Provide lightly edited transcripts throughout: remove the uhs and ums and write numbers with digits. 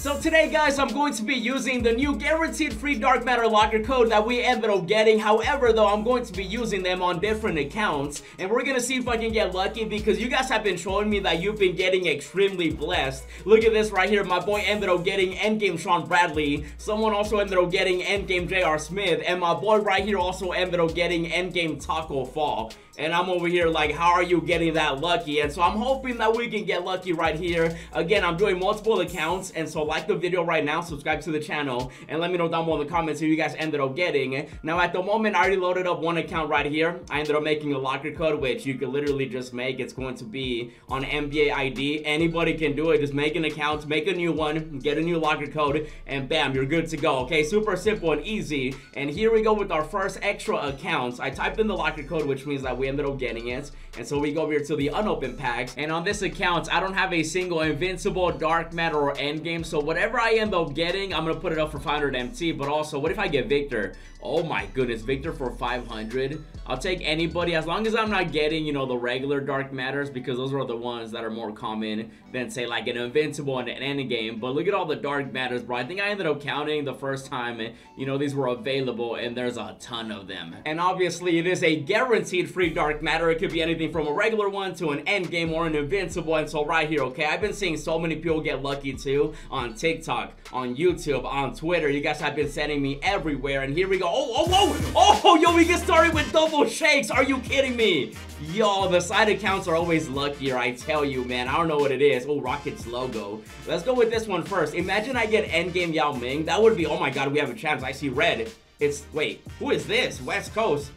So today, guys, I'm going to be using the new guaranteed free Dark Matter locker code that we ended up getting. However, though, I'm going to be using them on different accounts, and we're gonna see if I can get lucky, because you guys have been showing me that you've been getting extremely blessed. Look at this right here. My boy ended up getting endgame Sean Bradley. Someone also ended up getting endgame J.R. Smith, and my boy right here also ended up getting endgame Taco Fall. And I'm over here like, how are you getting that lucky? And so I'm hoping that we can get lucky right here. Again, I'm doing multiple accounts, and so like the video right now, subscribe to the channel, and let me know down below in the comments who you guys ended up getting. Now, at the moment, I already loaded up one account right here. I ended up making a locker code, which you can literally just make. It's going to be on NBA ID. Anybody can do it. Just make an account, make a new one, get a new locker code, and bam, you're good to go, okay? Super simple and easy. And here we go with our first extra accounts. I typed in the locker code, which means that we ended up getting it, and so we go over here to the unopened pack. And on this account, I don't have a single invincible, Dark Matter, or endgame, so whatever I end up getting, I'm gonna put it up for 500 MT. But also, what if I get Victor? Oh my goodness, Victor for 500. I'll take anybody, as long as I'm not getting, you know, the regular Dark Matters, because those are the ones that are more common than, say, like an invincible and an endgame. But look at all the Dark Matters, bro. I think I ended up counting the first time, you know, these were available, and there's a ton of them. And obviously, it is a guaranteed free Dark Matter. It could be anything from a regular one to an endgame or an invincible. And so right here, okay, I've been seeing so many people get lucky too on TikTok, on YouTube, on Twitter. You guys have been sending me everywhere, and here we go. Oh, yo, we get started with double shakes. Are you kidding me? Yo, the side accounts are always luckier, I tell you, man. I don't know what it is. Oh, Rockets logo. Let's go with this one first. Imagine I get endgame Yao Ming. That would be, oh my god, we have a chance. I see red. It's, wait, who is this? West Coast.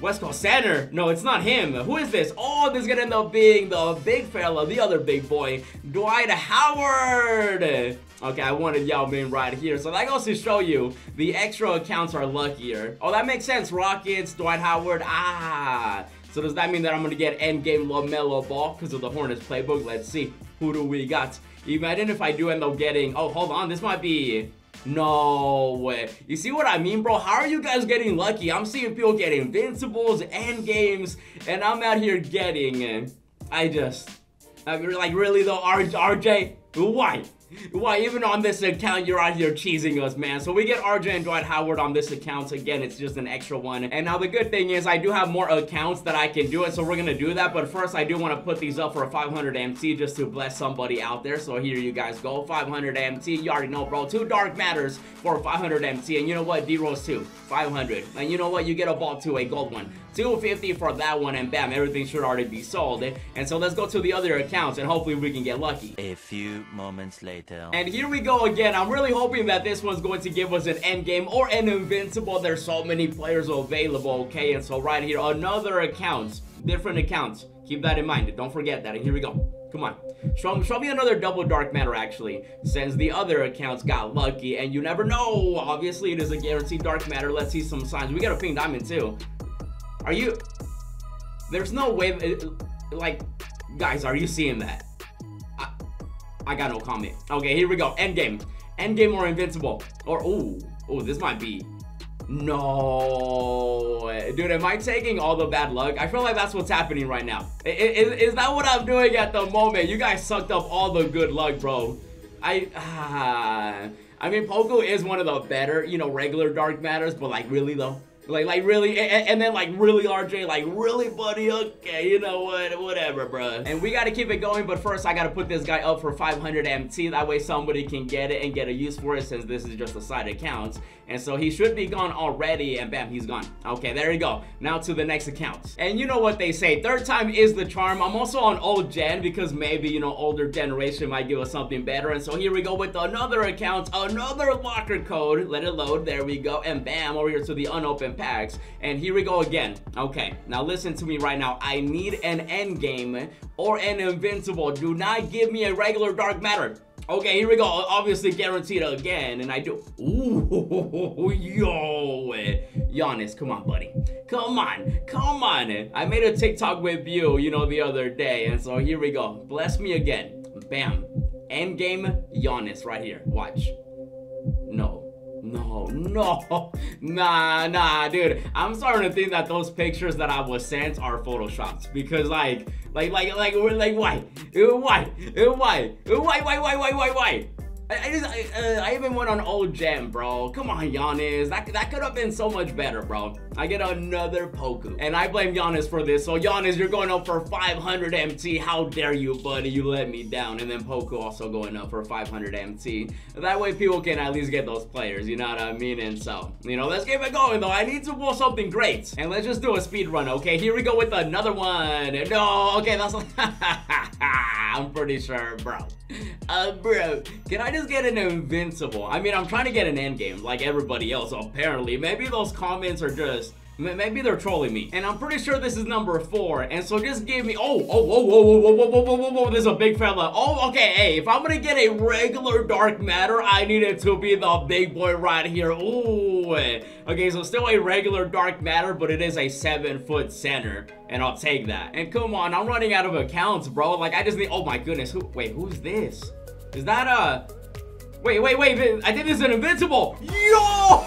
West Coast Center. No, it's not him. Who is this? Oh, this is gonna end up being the big fella, the other big boy, Dwight Howard. Okay, I wanted Yao Ming right here. So that goes to show you, the extra accounts are luckier. Oh, that makes sense. Rockets, Dwight Howard, ah. So does that mean that I'm gonna get endgame LaMelo ball because of the Hornets playbook? Let's see. Who do we got? Imagine if I do end up getting, oh, hold on, this might be, no way. You see what I mean, bro? How are you guys getting lucky? I'm seeing people get invincibles, endgames, and I'm out here getting, I mean, like, really though, RJ? Why? Even on this account, you're out here cheesing us, man. So we get RJ and Dwight Howard on this account. Again, it's just an extra one. And now the good thing is I do have more accounts that I can do it, so we're gonna do that. But first, I do want to put these up for a 500 MT just to bless somebody out there. So here you guys go, 500 MT. You already know, bro. Two Dark Matters for 500 MT. And you know what? D-Rose too, 500. And you know what? You get a ball too, a gold one. 250 for that one, and bam, everything should already be sold. And so let's go to the other accounts, and hopefully we can get lucky. A few moments later. And here we go again. I'm really hoping that this one's going to give us an endgame or an invincible. There's so many players available, okay? And so right here, another account, different accounts. Keep that in mind. Don't forget that. And here we go. Come on. Show me another double Dark Matter, actually, since the other accounts got lucky. And you never know. Obviously, it is a guaranteed Dark Matter. Let's see some signs. We got a pink diamond, too. Are you... There's no way... Like, guys, are you seeing that? I got no comment. Okay, here we go. Endgame. Endgame or invincible. Or, oh, this might be. No. Dude, am I taking all the bad luck? I feel like that's what's happening right now. Is that what I'm doing at the moment? You guys sucked up all the good luck, bro. I mean, Poku is one of the better, you know, regular Dark Matters, but like, really, though? Like really, and then like really RJ, like really buddy, okay, you know what, whatever, bruh. And we gotta keep it going, but first I gotta put this guy up for 500 MT, that way somebody can get it and get a use for it, since this is just a side account. And so he should be gone already, and bam, he's gone. Okay, there you go. Now to the next account. And you know what they say, third time is the charm. I'm also on old gen, because maybe, you know, older generation might give us something better. And so here we go with another account, another locker code. Let it load, there we go, and bam, over here to the unopened packs. And here we go again. Okay, now listen to me right now. I need an endgame or an invincible. Do not give me a regular Dark Matter. Okay, here we go. Obviously guaranteed again, and I do. Ooh, yo, Giannis, come on, buddy. Come on, come on. I made a TikTok with you, you know, the other day, and so here we go. Bless me again. Bam. Endgame Giannis right here. Watch. No. No. Nah, dude. I'm starting to think that those pictures that I was sent are photoshopped, because like, why? Why? Why? Why? Why? Why? Why? Why? Why? I even went on old jam, bro. Come on, Giannis. That could have been so much better, bro. I get another Poku. And I blame Giannis for this. So, Giannis, you're going up for 500 MT. How dare you, buddy? You let me down. And then Poku also going up for 500 MT. That way, people can at least get those players. You know what I mean? And so, you know, let's keep it going, though. I need to pull something great. And let's just do a speed run, okay? Here we go with another one. No, okay, that's... I'm pretty sure, bro. Bro, can I just get an invincible? I mean, I'm trying to get an end game like everybody else, apparently. Maybe those comments are just... Maybe they're trolling me. And I'm pretty sure this is number 4. And so just give me... Oh, there's a big fella. Oh, okay, hey, if I'm gonna get a regular Dark Matter, I need it to be the big boy right here. Ooh. Okay, so still a regular Dark Matter, but it is a 7-foot center. And I'll take that. And come on, I'm running out of accounts, bro. Like, I just need... Oh, my goodness. Wait, who's this? Is that a... Wait, I think this is an invincible. Yo!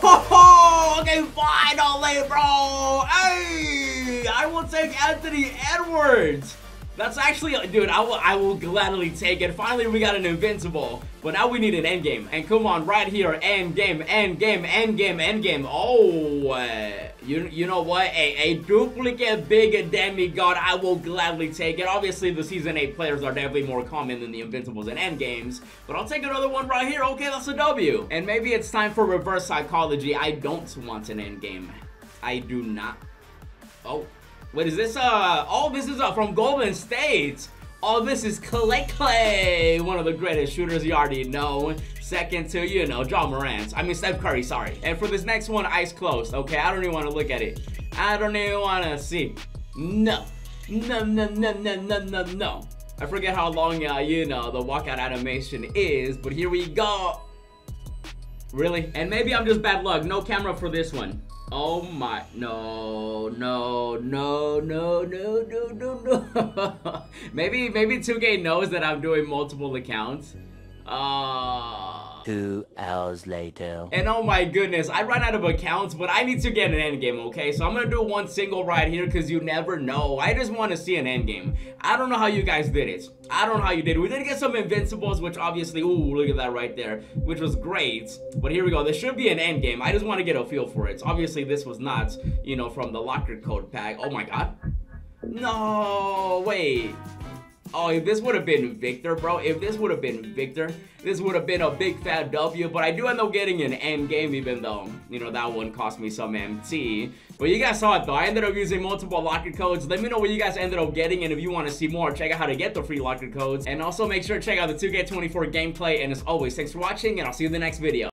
Okay, finally, bro! Hey! I will take Anthony Edwards! That's actually... Dude, I will gladly take it. Finally, we got an invincible. But now we need an end game. And come on, right here. End game, end game, end game, end game. Oh, you know what? A duplicate big demigod, I will gladly take it. Obviously, the Season 8 players are definitely more common than the invincibles and end games. But I'll take another one right here. Okay, that's a W. And maybe it's time for reverse psychology. I don't want an end game. I do not. Oh, what is this? Oh, this is from Golden State. Oh, this is Klay, one of the greatest shooters, you already know. Second to, you know, Ja Morant. I mean, Steph Curry, sorry. And for this next one, eyes closed, okay? I don't even want to look at it. I don't even want to see. No. No, no, no, no, no, no, no. I forget how long, you know, the walkout animation is, but here we go. Really? And maybe I'm just bad luck. No camera for this one. Oh my, no. Maybe 2K knows that I'm doing multiple accounts. 2 hours later. And oh my goodness, I ran out of accounts, but I need to get an end game, okay? So I'm gonna do one single right here because you never know. I just want to see an end game. I don't know how you guys did it. I don't know how you did it. We did get some invincibles, which obviously, ooh, look at that right there, which was great. But here we go. There should be an end game. I just want to get a feel for it. So obviously, this was not, you know, from the locker code pack. Oh my god. No, wait. Oh, if this would have been Victor, bro, if this would have been Victor, this would have been a big fat W, but I do end up getting an end game, even though, you know, that one cost me some MT. But you guys saw it, though. I ended up using multiple locker codes. Let me know what you guys ended up getting, and if you want to see more, check out how to get the free locker codes. And also make sure to check out the 2K24 gameplay, and as always, thanks for watching, and I'll see you in the next video.